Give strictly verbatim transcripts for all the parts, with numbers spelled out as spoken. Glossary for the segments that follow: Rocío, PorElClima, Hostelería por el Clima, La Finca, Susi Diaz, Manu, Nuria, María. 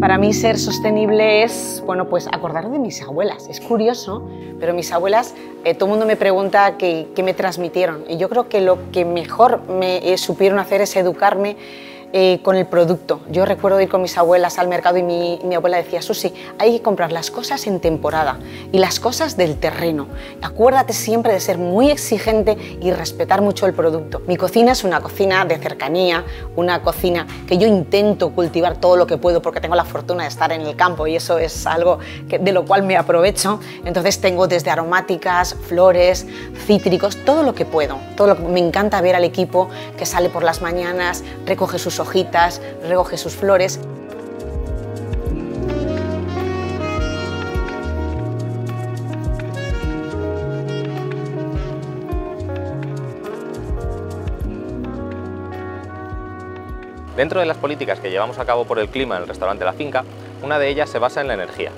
Para mí ser sostenible es, bueno, pues acordarme de mis abuelas. Es curioso, pero mis abuelas, eh, todo el mundo me pregunta qué, qué me transmitieron. Y yo creo que lo que mejor me eh, supieron hacer es educarme eh, con el producto. Yo recuerdo ir con mis abuelas al mercado y mi, mi abuela decía, Susi, hay que comprar las cosas en temporada y las cosas del terreno. Acuérdate siempre de ser muy exigente y respetar mucho el producto. Mi cocina es una cocina de cercanía, una cocina que yo intento cultivar todo lo que puedo porque tengo la fortuna de estar en el campo y eso es algo que, de lo cual me aprovecho. Entonces tengo desde aromáticas, flores, cítricos, todo lo que puedo. Todo lo que, me encanta ver al equipo que sale por las mañanas, recoge sus hojitas, recoge sus flores. Dentro de las políticas que llevamos a cabo por el clima en el restaurante La Finca, una de ellas se basa en la energía.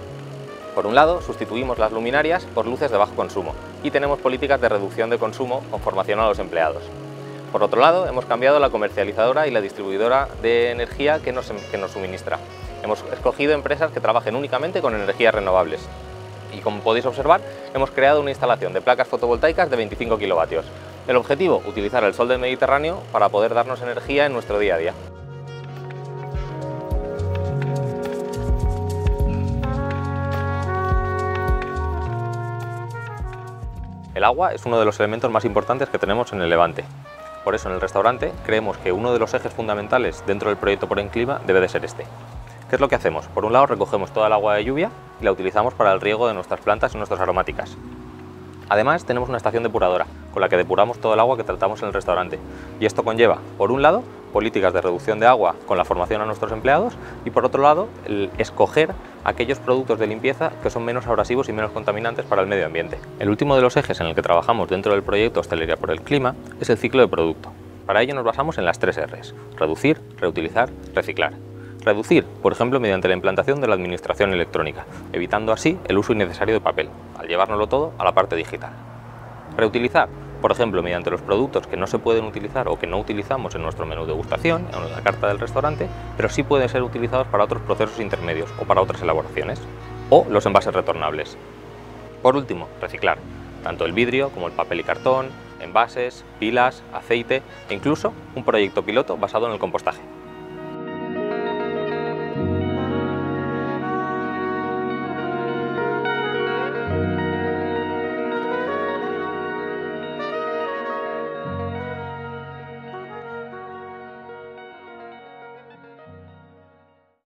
Por un lado, sustituimos las luminarias por luces de bajo consumo y tenemos políticas de reducción de consumo con formación a los empleados. Por otro lado, hemos cambiado la comercializadora y la distribuidora de energía que nos, que nos suministra. Hemos escogido empresas que trabajen únicamente con energías renovables. Y como podéis observar, hemos creado una instalación de placas fotovoltaicas de veinticinco kilovatios. El objetivo, utilizar el sol del Mediterráneo para poder darnos energía en nuestro día a día. El agua es uno de los elementos más importantes que tenemos en el Levante. Por eso en el restaurante creemos que uno de los ejes fundamentales dentro del proyecto PorElClima debe de ser este. ¿Qué es lo que hacemos? Por un lado recogemos toda el agua de lluvia y la utilizamos para el riego de nuestras plantas y nuestras aromáticas. Además tenemos una estación depuradora con la que depuramos todo el agua que tratamos en el restaurante. Y esto conlleva, por un lado, políticas de reducción de agua con la formación a nuestros empleados y por otro lado, el escoger aquellos productos de limpieza que son menos abrasivos y menos contaminantes para el medio ambiente. El último de los ejes en el que trabajamos dentro del proyecto Hostelería por el Clima es el ciclo de producto. Para ello nos basamos en las tres R's, reducir, reutilizar, reciclar. Reducir, por ejemplo, mediante la implantación de la administración electrónica, evitando así el uso innecesario de papel, al llevárnoslo todo a la parte digital. Reutilizar, por ejemplo, mediante los productos que no se pueden utilizar o que no utilizamos en nuestro menú de degustación, en la carta del restaurante, pero sí pueden ser utilizados para otros procesos intermedios o para otras elaboraciones, o los envases retornables. Por último, reciclar, tanto el vidrio como el papel y cartón, envases, pilas, aceite e incluso un proyecto piloto basado en el compostaje.